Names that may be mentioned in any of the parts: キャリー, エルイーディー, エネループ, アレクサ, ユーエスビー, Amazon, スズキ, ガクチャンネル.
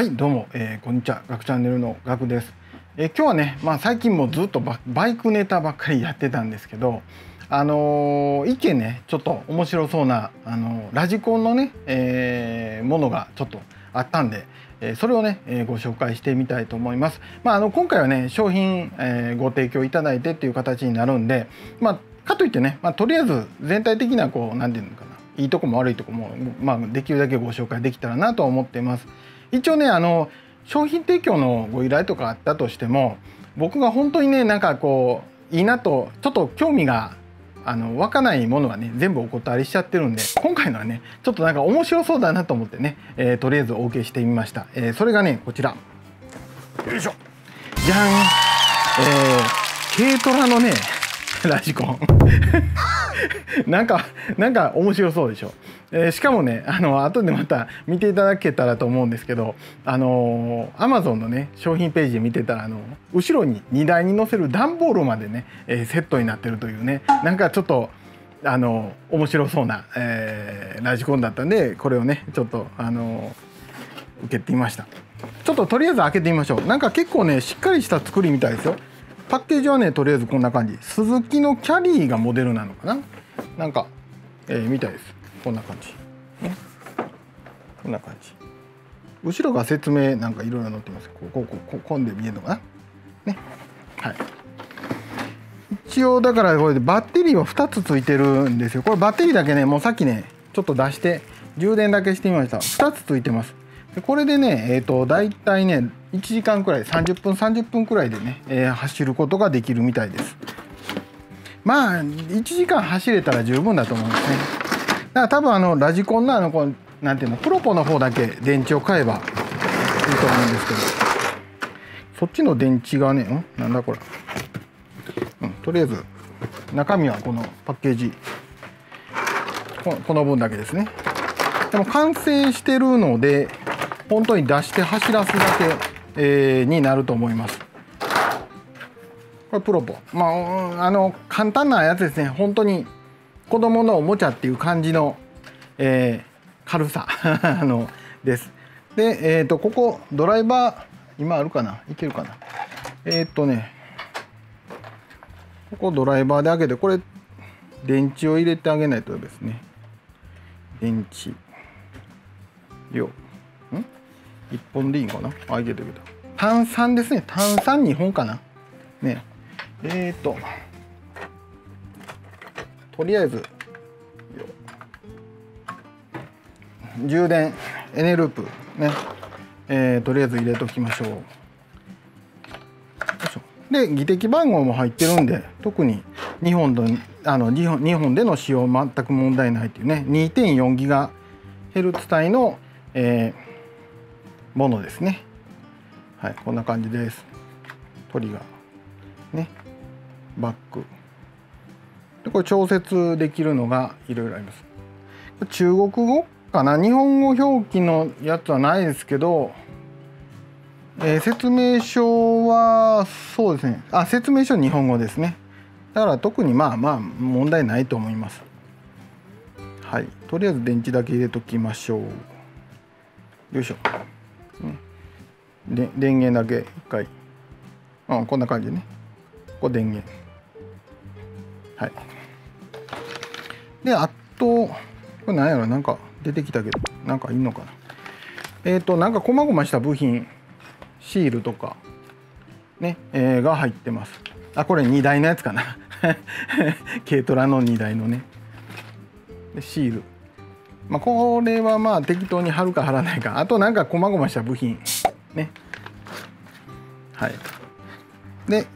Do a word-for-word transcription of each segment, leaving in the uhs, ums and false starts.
はい、どうも、えー、こんにちは。ガクチャンネルのガクです。えー、今日はね、まあ、最近もずっと バ, バイクネタばっかりやってたんですけど、あのー、一見ねちょっと面白そうな、あのー、ラジコンのね、えー、ものがちょっとあったんで、えー、それをね、えー、ご紹介してみたいと思います。まあ、あの今回はね商品、えー、ご提供いただいてっていう形になるんで、まあ、かといってね、まあ、とりあえず全体的なこう何て言うのかないいとこも悪いとこも、まあ、できるだけご紹介できたらなと思っています。一応ねあの商品提供のご依頼とかあったとしても、僕が本当にねなんかこういいなとちょっと興味があの湧かないものはね全部お断りしちゃってるんで、今回のはねちょっとなんか面白そうだなと思ってね、えー、とりあえずお受けしてみました、えー、それがねこちら、よいしょじゃん、えー、軽トラのねラジコンなんかなんか面白そうでしょ。えー、しかもねあの後でまた見ていただけたらと思うんですけど、あのー、アマゾン のね商品ページ見てたら、あの後ろに荷台に載せる段ボールまでね、えー、セットになってるというね、なんかちょっとあのー、面白そうな、えー、ラジコンだったんで、これをねちょっとあのー、受けてみました。ちょっととりあえず開けてみましょう。なんか結構ねしっかりした作りみたいですよ。パッケージはねとりあえずこんな感じ、スズキのキャリーがモデルなのかな、なんか、えー、みたいです。こんな感じ、ね、こんな感じ、後ろが説明なんかいろいろ載ってます。こうこうこうこんで見えるのかなね、はい。一応だからこれでバッテリーはふたつついてるんですよ。これバッテリーだけねもうさっきねちょっと出して充電だけしてみました。ふたつついてます。でこれでね、えーと、だいたいねいちじかんくらい、さんじゅっぷんさんじゅっぷんくらいでね、えー、走ることができるみたいです。まあいちじかん走れたら十分だと思うんですね。だから多分あのラジコンのあのこうなんていうのプロポの方だけ電池を買えばいいと思うんですけど、そっちの電池がねんなんだこれ、うん、とりあえず中身はこのパッケージ こ, この分だけですね。でも完成してるので本当に出して走らすだけ、えー、になると思います。これプロポ、まあ、あの簡単なやつですね。本当に子どものおもちゃっていう感じの、えー、軽さあのです。で、えーと、ここドライバー今あるかな、いけるかな、えー、っとねここドライバーで開けて、これ電池を入れてあげないとですね。電池量んいっぽんでいいのかなあ、いけたいけた。炭酸ですね、炭酸にほんかなね。えーととりあえず充電エネループね、えー、とりあえず入れときましょう。よいしょ。で技的番号も入ってるんで、特ににほんのあのにほんでの使用全く問題ないっていうね、 にてんよん ギガヘルツ帯の、えー、ものですね。はい、こんな感じです。トリガーね、バックでこれ調節できるのがいろいろあります。中国語かな、日本語表記のやつはないですけど、えー、説明書はそうですね、あ説明書日本語ですね。だから特にまあまあ問題ないと思います。はい、とりあえず電池だけ入れときましょう。よいしょ、で電源だけいっかい、うん、こんな感じでね、ここ電源、はいであとこれ何やろ、なんか出てきたけどなんかいんのかな、えっとなんか細々した部品シールとかね、えー、が入ってます。あ、これ荷台のやつかな軽トラの荷台のね。でシール、まあ、これはまあ適当に貼るか貼らないか、あとなんか細々した部品ね、はいで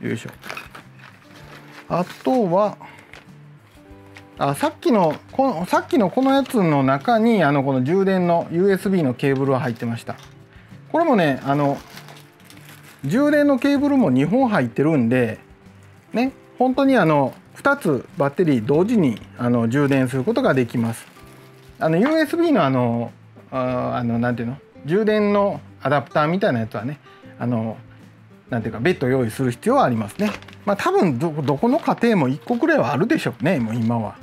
よいしょ。あとはあさっきのこのさっきのこのやつの中にあのこの充電の ユーエスビー のケーブルは入ってました。これもねあの充電のケーブルもにほん入ってるんでね、本当にあのふたつバッテリー同時にあの充電することができます。あの ユーエスビー のあのあのなんていうの充電のアダプターみたいなやつはねあのなんていうか別途用意する必要はありますね。まあ多分 ど, どこの家庭もいっこくらいはあるでしょうね、もう今は。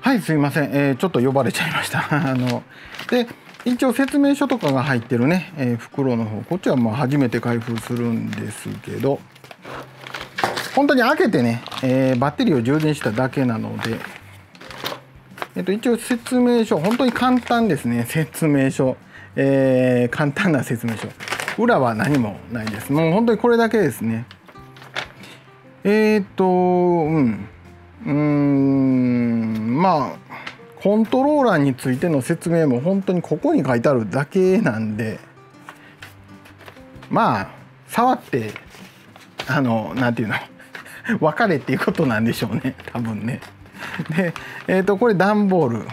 はい、すいません、えー、ちょっと呼ばれちゃいましたあので一応説明書とかが入ってるね、えー、袋の方、こっちはまあ初めて開封するんですけど、本当に開けてね、えー、バッテリーを充電しただけなので、えっと、一応説明書、本当に簡単ですね。説明書、えー、簡単な説明書、裏は何もないです。もう本当にこれだけですね。えー、っとうんうーんまあコントローラーについての説明も本当にここに書いてあるだけなんで、まあ触ってあのなんていうの分かれっていうことなんでしょうね、多分ね。で、えー、とこれ段ボール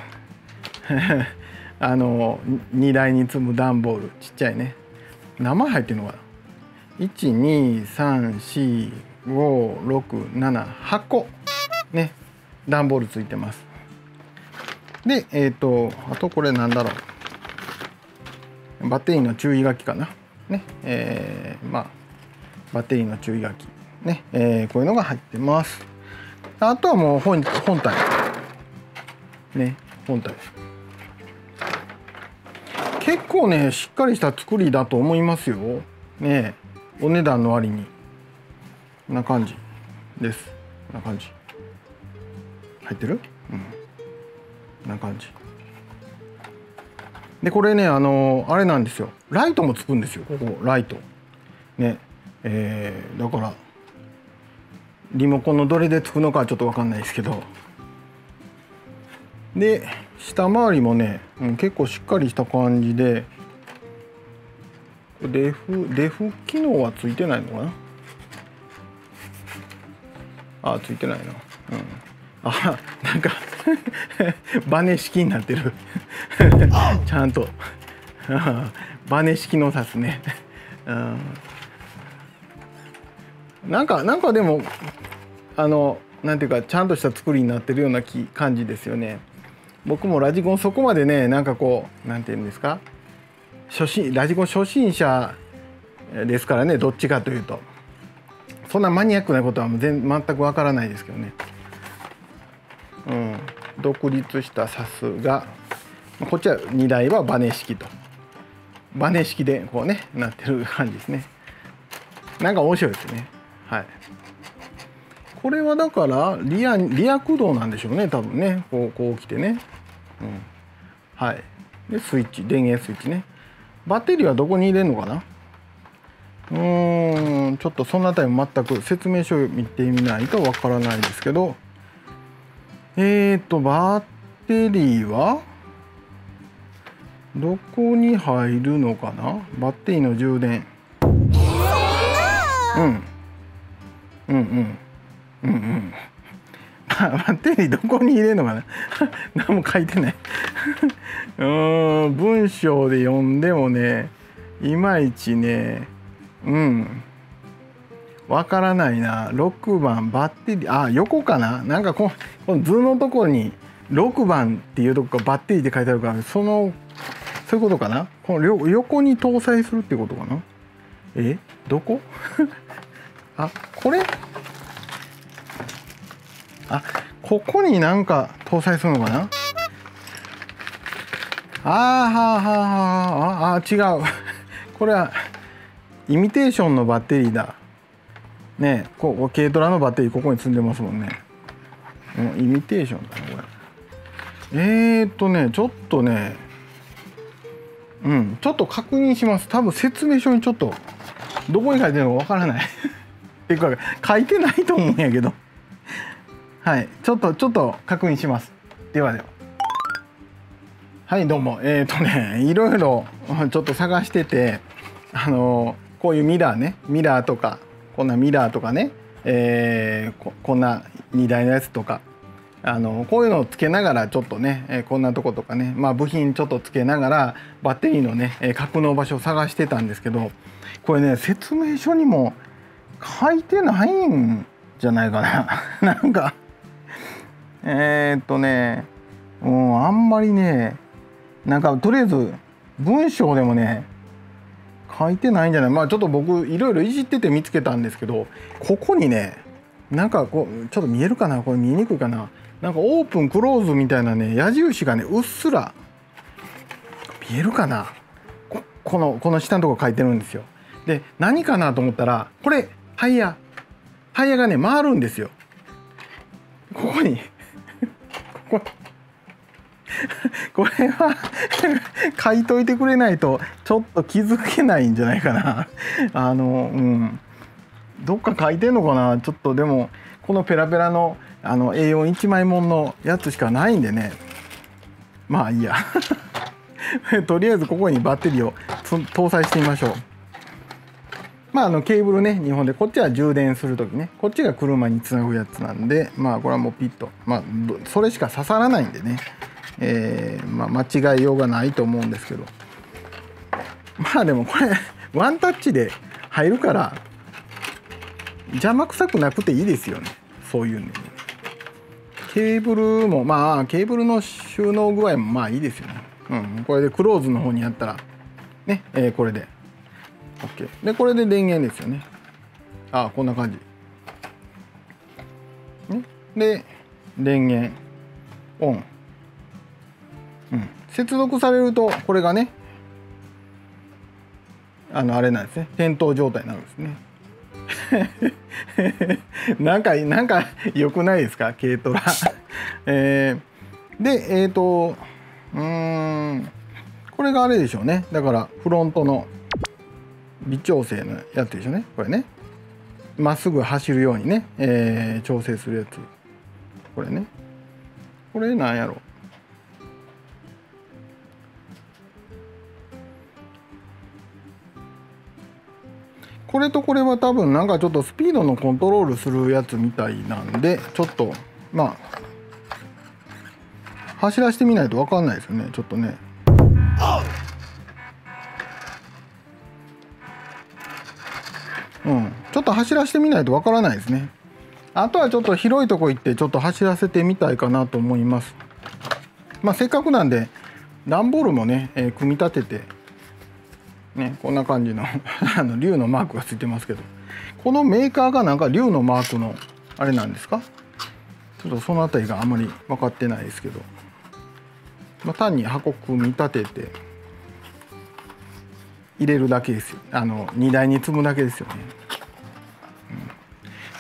あの荷台に積む段ボール、ちっちゃいね。何枚入ってるのかな、いちにさんしごろくななはっこね、段ボールついてます。で、えっと、あとこれなんだろう、バッテリーの注意書きかな。ね、えー、まあ、バッテリーの注意書き。ね、えー、こういうのが入ってます。あとはもう本、本体。ね、本体。結構ね、しっかりした作りだと思いますよ。ね、お値段の割に。こんな感じです。こんな感じ。入ってる？うん。な感じで、これね、あのあれなんですよ、ライトもつくんですよ、ここライトね。えー、だからリモコンのどれでつくのかはちょっと分かんないですけど、で下回りもね、うん、結構しっかりした感じで、デフデフ機能はついてないのかなあ、ついてないな、うん、あ、なんかバネ式になってるちゃんとバネ式の札ねなんかなんかでもあのなんていうかちゃんとした作りになってるような感じですよね。僕もラジコンそこまでね、なんかこうなんていうんですか、初心ラジコン初心者ですからね、どっちかというとそんなマニアックなことは全全くわからないですけどね。うん、独立したサスがこっちは荷台はバネ式とバネ式でこうねなってる感じですね。なんか面白いですね。はい、これはだからリアリア駆動なんでしょうね、多分ね。こうこう来てね、うん、はい。でスイッチ、電源スイッチね。バッテリーはどこに入れるのかな、うーんちょっとそのあたりも全く説明書を見てみないとわからないですけど、えーとバッテリーはどこに入るのかな。バッテリーの充電、うん、うんうんうんうんバッテリーどこに入れるのかな何も書いてないうーん文章で読んでもね、いまいちね、うんわからないな。ろくばんバッテリー、あ横かな、なんかこの図のところにろくばんっていうとこがバッテリーって書いてあるから、そのそういうことかな。この横に搭載するってことかな。えどこあこれあここになんか搭載するのかな。あーはーはーはーあー違うこれはイミテーションのバッテリーだね。こう軽トラのバッテリーここに積んでますもんね。イミテーションだねこれ。えーっとねちょっとねうんちょっと確認します。多分説明書にちょっとどこに書いてるのかわからないっていうか書いてないと思うんやけどはいちょっとちょっと確認します。ではでは、はいどうも。えーっとねいろいろちょっと探してて、あのこういうミラーね、ミラーとかこんなミラーとかね、えー、こ, こんな荷台のやつとか、あのこういうのをつけながらちょっとね、えー、こんなとことかね、まあ、部品ちょっとつけながらバッテリーのね、えー、格納場所を探してたんですけど、これね説明書にも書いてないんじゃないかななんかえー、っとねうんあんまりね、なんかとりあえず文章でもね書いてないんじゃない。まあちょっと僕いろいろいじってて見つけたんですけど、ここにねなんかこうちょっと見えるかな、これ見えにくいかな、なんかオープンクローズみたいなね矢印がねうっすら見えるかな、 こ, このこの下のとこ書いてるんですよ。で何かなと思ったら、これタイヤタイヤがね回るんですよ。ここにこここれは書いといてくれないとちょっと気づけないんじゃないかな。あのうんどっか書いてんのかな。ちょっとでもこのペラペラのあの エーよんいち 枚もんのやつしかないんでね、まあいいやとりあえずここにバッテリーを搭載してみましょう。まああのケーブルねにほんで、こっちは充電する時ね、こっちが車につなぐやつなんで、まあこれはもうピッと、まあ、それしか刺さらないんでね、えーまあ、間違いようがないと思うんですけど、まあでもこれワンタッチで入るから邪魔くさくなくていいですよね、そういうのに。ケーブルもまあケーブルの収納具合もまあいいですよね。うん、これでクローズの方にやったらね、えー、これで OK で、これで電源ですよね。ああこんな感じ、ね、で電源オン、うん、接続されるとこれがねあのあれなんですね、点灯状態になるんですねなんかなんか良くないですか軽トラえー、でえっ、ー、とうーんこれがあれでしょうね、だからフロントの微調整のやつでしょうね、これねまっすぐ走るようにね、えー、調整するやつ、これねこれなんやろう、これとこれは多分なんかちょっとスピードのコントロールするやつみたいなんで、ちょっとまあ走らせてみないと分かんないですよね、ちょっとね。うん、ちょっと走らせてみないと分からないですね。あとはちょっと広いとこ行ってちょっと走らせてみたいかなと思います。まあせっかくなんで段ボールもね、えー、組み立ててね、こんな感じのあの竜のマークがついてますけど、このメーカーがなんか竜のマークのあれなんですか、ちょっとその辺りがあんまり分かってないですけど、まあ、単に箱組み立てて入れるだけですよ、あの荷台に積むだけですよね、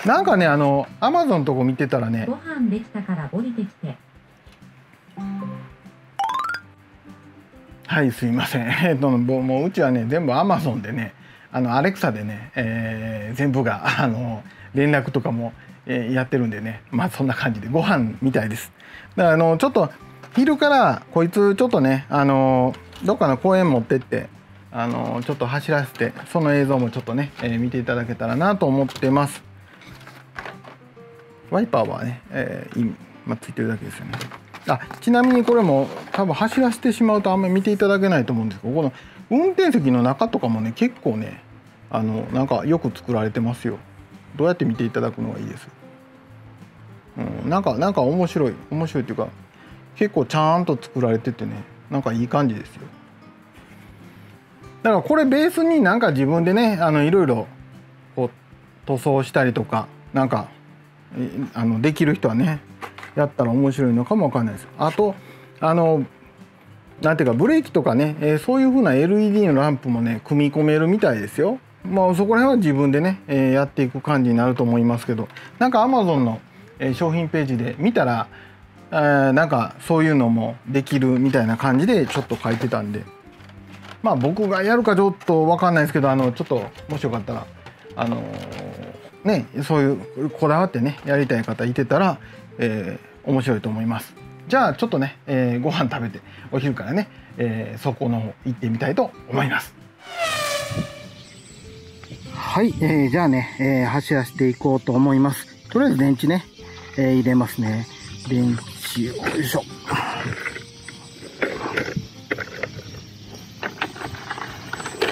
うん、なんかねあのアマゾンとこ見てたらね、ご飯できたから降りてきて、はいすいませんえっともううちはね全部アマゾンでね、あのアレクサでね、えー、全部があの連絡とかもやってるんでね、まあそんな感じでご飯みたいです。だからあのちょっと昼からこいつちょっとねあのどっかの公園持ってってあのちょっと走らせて、その映像もちょっとね、えー、見ていただけたらなと思ってます。ワイパーはね、えー、まあ、ついてるだけですよね。あちなみにこれも多分走らせてしまうとあんまり見ていただけないと思うんですけど、この運転席の中とかもね結構ねあのなんかよく作られてますよ。どうやって見ていただくのがいいです、うん、なんかなんか面白い面白いっていうか結構ちゃんと作られててね、なんかいい感じですよ。だからこれベースになんか自分でねあのいろいろこう塗装したりとかなんかあのできる人はねやったら面白いのかもわかんないです。あとあのなんていうかブレーキとかね、えー、そういう風な エルイーディー のランプもね組み込めるみたいですよ。まあそこら辺は自分でね、えー、やっていく感じになると思いますけど、なんか Amazon の商品ページで見たら、えー、なんかそういうのもできるみたいな感じでちょっと書いてたんで、まあ僕がやるかちょっとわかんないですけど、あのちょっともしよかったらあのー、ねそういうこだわってねやりたい方いてたら、えー、面白いと思います。じゃあちょっとね、えー、ご飯食べてお昼からね、えー、そこの方行ってみたいと思います。はい、えー、じゃあね、えー、走らせていこうと思います。とりあえず電池ね、えー、入れますね。電池よいしょ。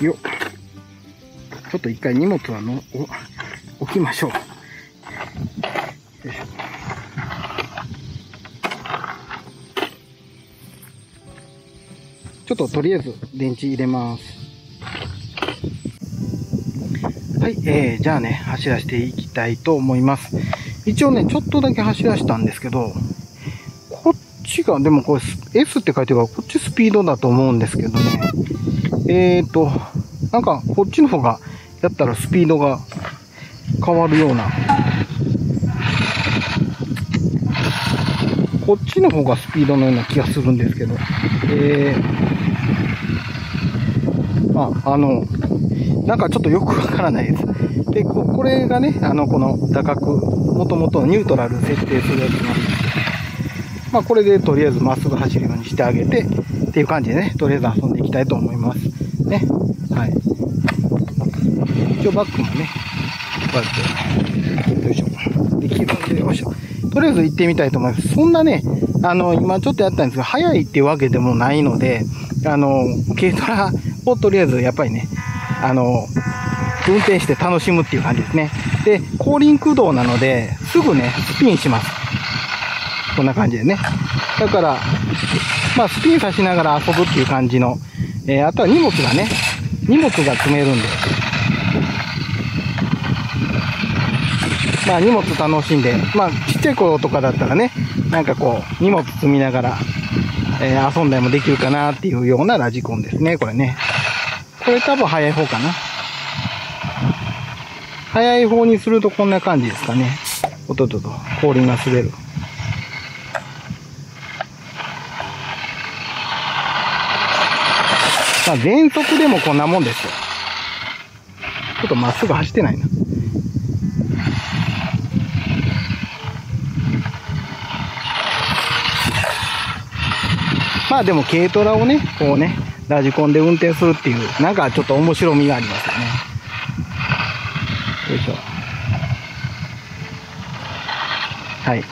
よっ、ちょっと一回荷物はのお置きましょう。よいしょ。ちょっととりあえず電池入れます。はい、えー、じゃあね、走らせていきたいと思います。一応ね、ちょっとだけ走らせたんですけど、こっちが、でもこれ エス って書いてるから、こっちスピードだと思うんですけどね。えーと、なんかこっちの方がやったらスピードが変わるような。こっちの方がスピードのような気がするんですけど。えー、まあ、あの、なんかちょっとよくわからないです。で、こ、これがね、あの、この打角、もともとニュートラル設定するやつなんですけど、まあ、これでとりあえずまっすぐ走るようにしてあげて、っていう感じでね、とりあえず遊んでいきたいと思います。ね。はい。一応バックもね、こうやって、よいしょ。できるので、よいしょ。とりあえず行ってみたいと思います。そんなね、あの、今ちょっとやったんですが、速いっていうわけでもないので、あの、軽トラをとりあえずやっぱりね、あの、運転して楽しむっていう感じですね。で、後輪駆動なので、すぐね、スピンします。こんな感じでね。だから、まあ、スピンさしながら遊ぶっていう感じの、えー、あとは荷物がね、荷物が積めるんで、まあ荷物楽しんで、まあちっちゃい子とかだったらね、なんかこう荷物積みながら、えー、遊んだりもできるかなっていうようなラジコンですね、これね。これ多分早い方かな。早い方にするとこんな感じですかね。おととと、後輪が滑る。まあ全速でもこんなもんですよ。ちょっとまっすぐ走ってないな。まあでも軽トラをね、こうね、ラジコンで運転するっていう、なんかちょっと面白みがありますよね。よいしょ。はい。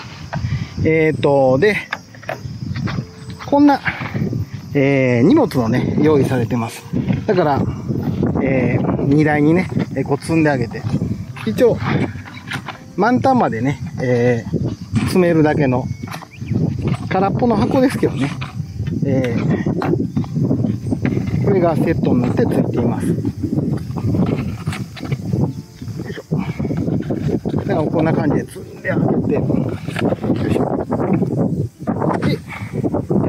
えーと、で、こんな、えー、荷物をね、用意されてます。だから、えー、荷台にね、こう積んであげて、一応、満タンまでね、えー、詰めるだけの、空っぽの箱ですけどね。えー、これがセットになってついています。よいしょ。だからこんな感じで積んであげて、よいしょ。で、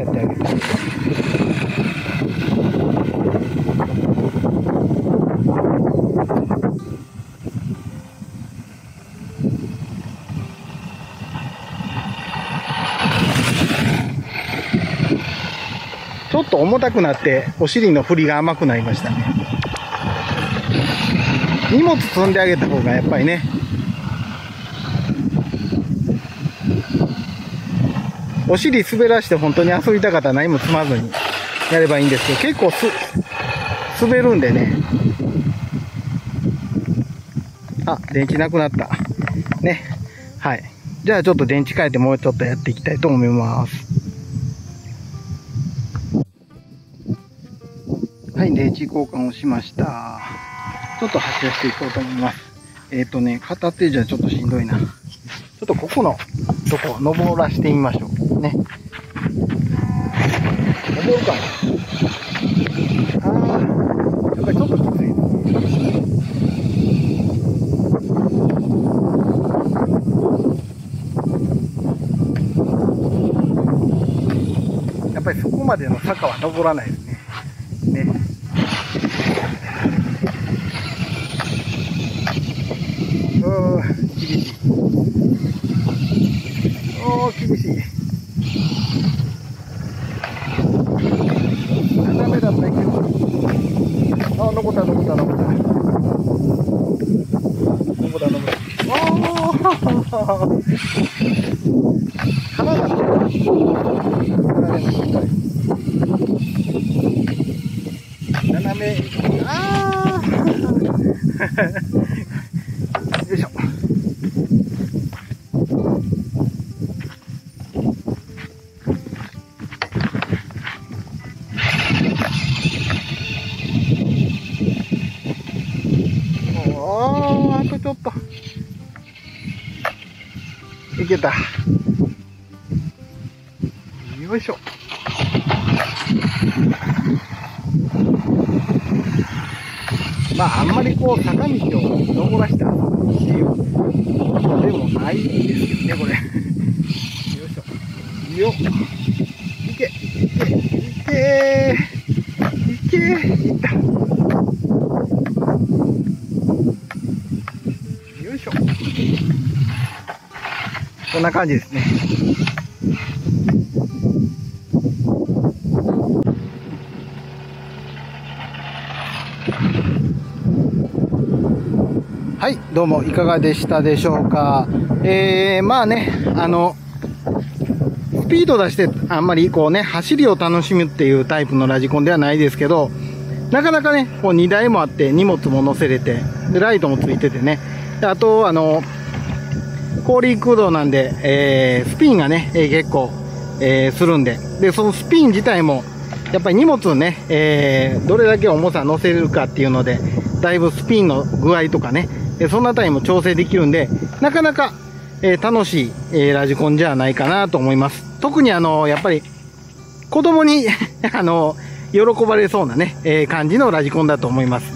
やってあげて。ちょっと重たくなって、お尻の振りが甘くなりましたね。荷物積んであげた方がやっぱりね、お尻滑らして本当に遊びたかったら何も積まずにやればいいんですけど、結構す、滑るんでね。あ、電池なくなった。ね。はい。じゃあちょっと電池変えてもうちょっとやっていきたいと思います。はい、電池交換をしました。ちょっと発車していこうと思います。えっとね、片手じゃちょっとしんどいな。ちょっとここのとこを登らしてみましょう。ね。登るかな。あー、やっぱりちょっときつい。やっぱりそこまでの坂は登らないですね。ね。おー、厳しい。おー、厳しい。斜めだったけど。あ、残った、残った、残った。残った、残った。おー、腹がね。斜め、あーよいしょ。おー、あとちょっといけた。よいしょ。まあ、あんまりこう坂道を登らして遊ぶっていうことでもないんですけどね、これ。よいしょ。よっ。けいけいけいったよいしょ。こんな感じですね。はい、どうもいかがでしたでしょうか。えー、まあね、あのスピード出してあんまりこうね走りを楽しむっていうタイプのラジコンではないですけど、なかなかねこう荷台もあって荷物も乗せれて、でライトもついててね、であとあの氷駆動なんで、えー、スピンがね、えー、結構、えー、するんで、でそのスピン自体もやっぱり荷物をね、えー、どれだけ重さ乗せるかっていうのでだいぶスピンの具合とかね、そのあたりも調整できるんで、なかなか、えー、楽しい、えー、ラジコンじゃないかなと思います。特にあのー、やっぱり子供にあのー、喜ばれそうなね、えー、感じのラジコンだと思います。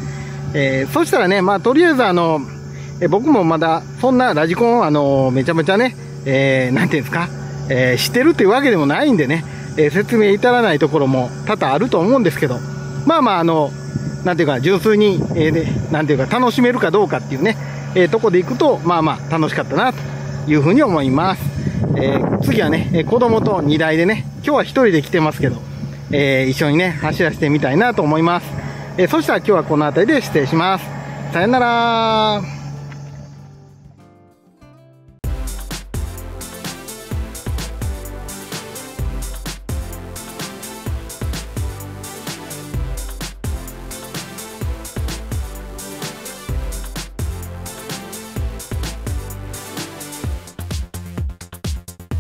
えー、そしたらね、まあとりあえずあのーえー、僕もまだそんなラジコンをあのー、めちゃめちゃね、えー、なんていうんですか、えー、知ってるというわけでもないんでね、えー、説明至らないところも多々あると思うんですけど、まあまああのー。なんていうか純粋に、えーね、なんていうか楽しめるかどうかっていうね、えー、とこで行くとまあまあ楽しかったなというふうに思います。えー、次はね子供と荷台でね、今日はひとりで来てますけど、えー、一緒にね走らせてみたいなと思います。えー、そしたら今日はこの辺りで失礼します。さよなら。